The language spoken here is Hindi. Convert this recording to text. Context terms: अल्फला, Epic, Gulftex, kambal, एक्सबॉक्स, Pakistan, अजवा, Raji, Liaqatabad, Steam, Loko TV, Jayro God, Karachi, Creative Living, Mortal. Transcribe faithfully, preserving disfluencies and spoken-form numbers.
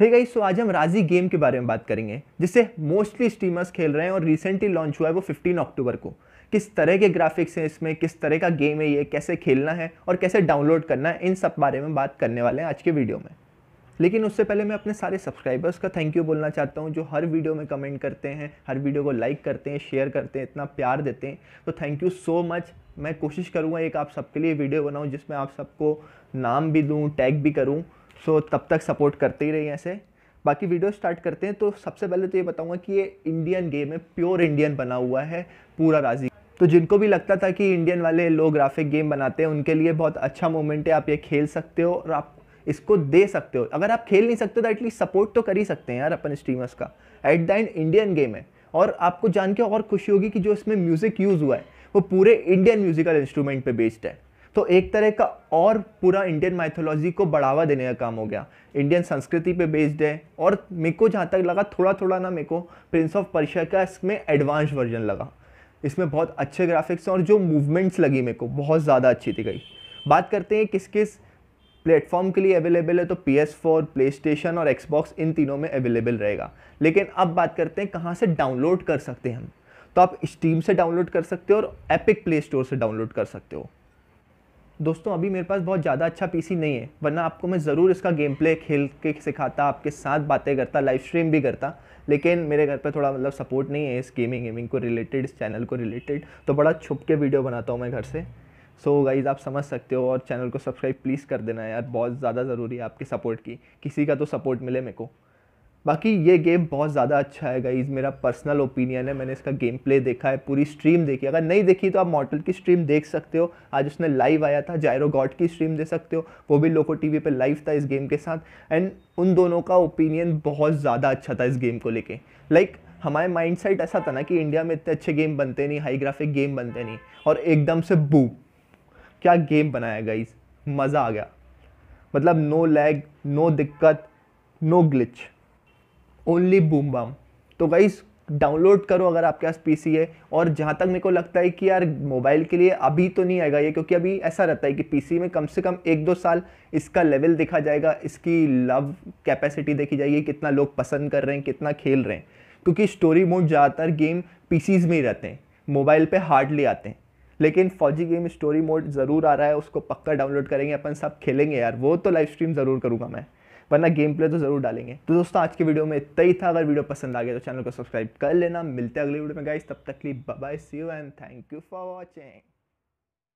हे गाइस, सो आज हम राजी गेम के बारे में बात करेंगे जिसे मोस्टली स्ट्रीमर्स खेल रहे हैं और रिसेंटली लॉन्च हुआ है वो फिफ्टीन अक्टूबर को। किस तरह के ग्राफिक्स हैं इसमें, किस तरह का गेम है ये, कैसे खेलना है और कैसे डाउनलोड करना है, इन सब बारे में बात करने वाले हैं आज के वीडियो में। लेकिन उससे पहले मैं अपने सारे सब्सक्राइबर्स का थैंक यू बोलना चाहता हूँ जो हर वीडियो में कमेंट करते हैं, हर वीडियो को लाइक करते हैं, शेयर करते हैं, इतना प्यार देते हैं, तो थैंक यू सो मच। मैं कोशिश करूँगा एक आप सबके लिए वीडियो बनाऊँ जिसमें आप सबको नाम भी दूँ, टैग भी करूँ, सो तब तक सपोर्ट करते ही रहिए ऐसे। बाकी वीडियो स्टार्ट करते हैं। तो सबसे पहले तो ये बताऊँगा कि ये इंडियन गेम है, प्योर इंडियन बना हुआ है पूरा राजी। तो जिनको भी लगता था कि इंडियन वाले लोग ग्राफिक गेम बनाते हैं उनके लिए बहुत अच्छा मोमेंट है, आप ये खेल सकते हो और आप इसको दे सकते हो। अगर आप खेल नहीं सकते तो एटलीस्ट सपोर्ट तो कर ही सकते हैं यार अपन स्ट्रीमर्स का। At the end Indian game है और आपको जान के और खुशी होगी कि जो इसमें म्यूज़िक यूज़ हुआ है वो पूरे इंडियन म्यूज़िकल इंस्ट्रूमेंट पे बेस्ड है। तो एक तरह का और पूरा इंडियन माइथोलॉजी को बढ़ावा देने का काम हो गया, इंडियन संस्कृति पे बेस्ड है। और मेरे को जहाँ तक लगा थोड़ा थोड़ा ना, मेरे को प्रिंस ऑफ पर्शिया का इसमें एडवांस वर्जन लगा। इसमें बहुत अच्छे ग्राफिक्स हैं और जो मूवमेंट्स लगी मेरे को बहुत ज़्यादा अच्छी थी। गई बात करते हैं किस किस प्लेटफॉर्म के लिए अवेलेबल है, तो पी एस फोर, प्लेस्टेशन और एक्सबॉक्स इन तीनों में अवेलेबल रहेगा। लेकिन अब बात करते हैं कहाँ से डाउनलोड कर सकते हैं हम। तो आप स्टीम से डाउनलोड कर सकते हो और एपिक प्ले स्टोर से डाउनलोड कर सकते हो। दोस्तों अभी मेरे पास बहुत ज़्यादा अच्छा पीसी नहीं है, वरना आपको मैं ज़रूर इसका गेम प्ले खेल के सिखाता, आपके साथ बातें करता, लाइव स्ट्रीम भी करता। लेकिन मेरे घर पे थोड़ा मतलब सपोर्ट नहीं है इस गेमिंग गेमिंग को रिलेटेड, इस चैनल को रिलेटेड, तो बड़ा छुप के वीडियो बनाता हूँ मैं घर से। सो गाइज़ आप समझ सकते हो। और चैनल को सब्सक्राइब प्लीज़ कर देना यार, बहुत ज़्यादा ज़रूरी है आपके सपोर्ट की, किसी का तो सपोर्ट मिले मेरे को। बाकी ये गेम बहुत ज़्यादा अच्छा है गाइज़, मेरा पर्सनल ओपिनियन है। मैंने इसका गेम प्ले देखा है, पूरी स्ट्रीम देखी। अगर नहीं देखी तो आप मॉर्टल की स्ट्रीम देख सकते हो, आज उसने लाइव आया था। जायरो गॉड की स्ट्रीम देख सकते हो, वो भी लोको टीवी पे लाइव था इस गेम के साथ। एंड उन दोनों का ओपिनियन बहुत ज़्यादा अच्छा था इस गेम को लेके। लाइक like, हमारे माइंड सेट ऐसा था ना कि इंडिया में इतने अच्छे गेम बनते नहीं, हाई ग्राफिक गेम बनते नहीं, और एकदम से बू क्या गेम बनाया गाइज़, मज़ा आ गया। मतलब नो लैग, नो दिक्कत, no glitch, only boom bam. तो गाइस डाउनलोड करो अगर आपके पास पीसी है। और जहाँ तक मेरे को लगता है कि यार मोबाइल के लिए अभी तो नहीं आएगा ये, क्योंकि अभी ऐसा रहता है कि पीसी में कम से कम एक दो साल इसका लेवल देखा जाएगा, इसकी लव कैपेसिटी देखी जाएगी, कितना लोग पसंद कर रहे हैं, कितना खेल रहे हैं। क्योंकि स्टोरी मोड ज़्यादातर गेम पीसीज में ही रहते हैं, मोबाइल पर हार्डली आते हैं। लेकिन फौजी गेम स्टोरी मोड ज़रूर आ रहा है, उसको पक्का डाउनलोड करेंगे अपन, सब खेलेंगे यार। वो तो लाइव स्ट्रीम ज़रूर करूँगा मैं, वरना गेम प्ले तो ज़रूर डालेंगे। तो दोस्तों आज के वीडियो में इतना ही था। अगर वीडियो पसंद आ गया तो चैनल को सब्सक्राइब कर लेना। मिलते हैं अगले वीडियो में गाइस, तब तक के लिए bye bye, see you and thank you for watching.